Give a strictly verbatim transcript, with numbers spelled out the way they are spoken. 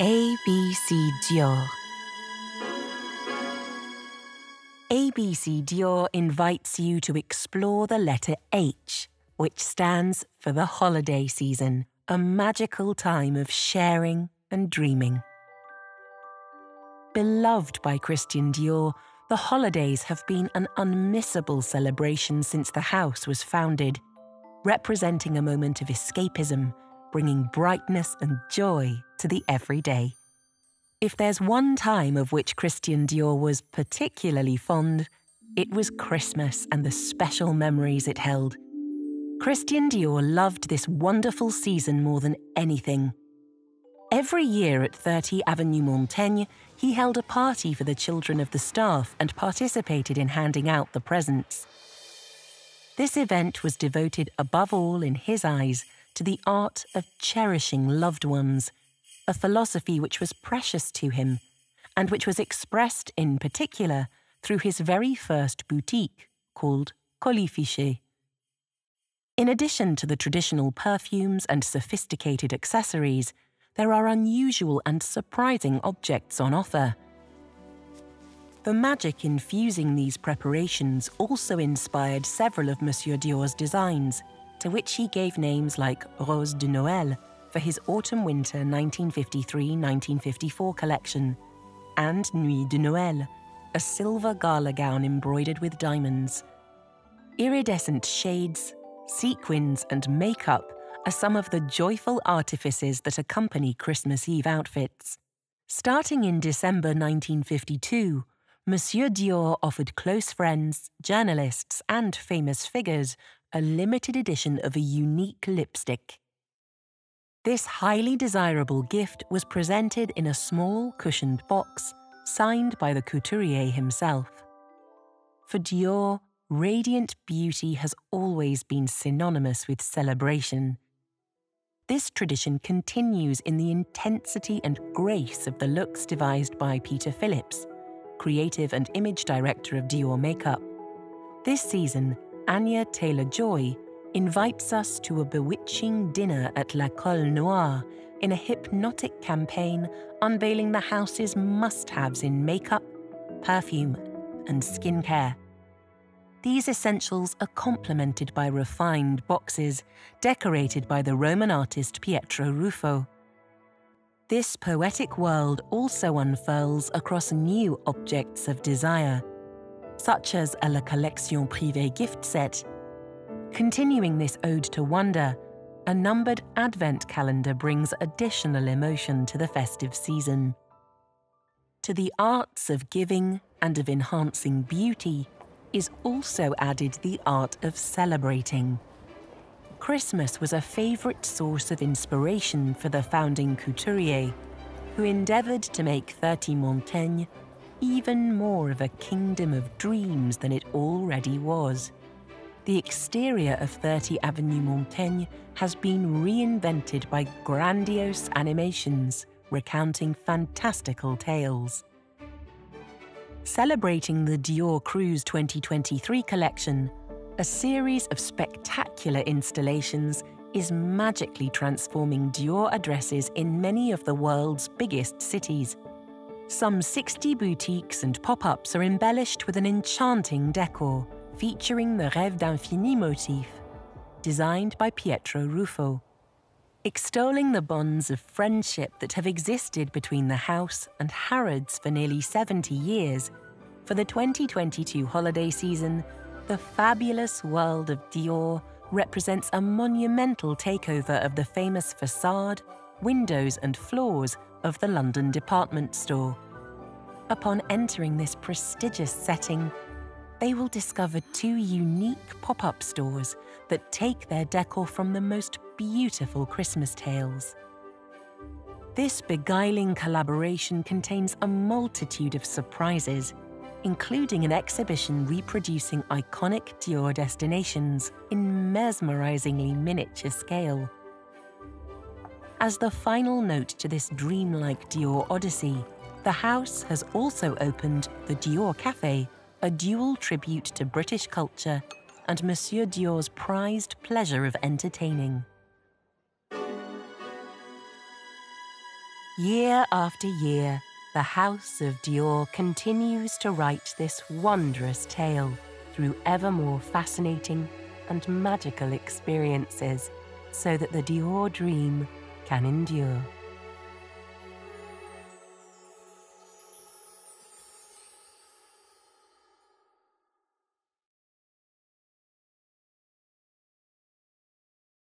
A B C Dior. A B C Dior invites you to explore the letter H, which stands for the holiday season, a magical time of sharing and dreaming. Beloved by Christian Dior, the holidays have been an unmissable celebration since the house was founded, representing a moment of escapism, bringing brightness and joy to the everyday. If there's one time of which Christian Dior was particularly fond, it was Christmas and the special memories it held. Christian Dior loved this wonderful season more than anything. Every year at thirty Avenue Montaigne, he held a party for the children of the staff and participated in handing out the presents. This event was devoted above all, in his eyes, to the art of cherishing loved ones, a philosophy which was precious to him and which was expressed in particular through his very first boutique called Colifichet. In addition to the traditional perfumes and sophisticated accessories, there are unusual and surprising objects on offer. The magic infusing these preparations also inspired several of Monsieur Dior's designs, to which he gave names like Rose de Noël for his autumn-winter nineteen fifty-three nineteen fifty-four collection, and Nuit de Noël, a silver gala gown embroidered with diamonds. Iridescent shades, sequins and makeup are some of the joyful artifices that accompany Christmas Eve outfits. Starting in December nineteen fifty-two, Monsieur Dior offered close friends, journalists and famous figures a limited edition of a unique lipstick. This highly desirable gift was presented in a small cushioned box, signed by the couturier himself. For Dior, radiant beauty has always been synonymous with celebration. This tradition continues in the intensity and grace of the looks devised by Peter Phillips, creative and image director of Dior Makeup. This season, Anya Taylor-Joy invites us to a bewitching dinner at La Colle Noire in a hypnotic campaign unveiling the house's must-haves in makeup, perfume, and skincare. These essentials are complemented by refined boxes decorated by the Roman artist Pietro Ruffo. This poetic world also unfurls across new objects of desire, such as a La Collection Privée gift set. Continuing this ode to wonder, a numbered advent calendar brings additional emotion to the festive season. To the arts of giving and of enhancing beauty is also added the art of celebrating. Christmas was a favourite source of inspiration for the founding couturier, who endeavoured to make thirty Montaigne even more of a kingdom of dreams than it already was. The exterior of thirty Avenue Montaigne has been reinvented by grandiose animations recounting fantastical tales. Celebrating the Dior Cruise twenty twenty-three collection, a series of spectacular installations is magically transforming Dior addresses in many of the world's biggest cities. Some sixty boutiques and pop-ups are embellished with an enchanting decor, featuring the Rêve d'Infini motif, designed by Pietro Ruffo, extolling the bonds of friendship that have existed between the house and Harrods for nearly seventy years. For the twenty twenty-two holiday season, the fabulous world of Dior represents a monumental takeover of the famous facade, windows and floors of the London department store. Upon entering this prestigious setting, they will discover two unique pop-up stores that take their decor from the most beautiful Christmas tales. This beguiling collaboration contains a multitude of surprises, including an exhibition reproducing iconic Dior destinations in mesmerizingly miniature scale. As the final note to this dreamlike Dior odyssey, the house has also opened the Dior Café, a dual tribute to British culture and Monsieur Dior's prized pleasure of entertaining. Year after year, the House of Dior continues to write this wondrous tale through ever more fascinating and magical experiences so that the Dior dream can endure.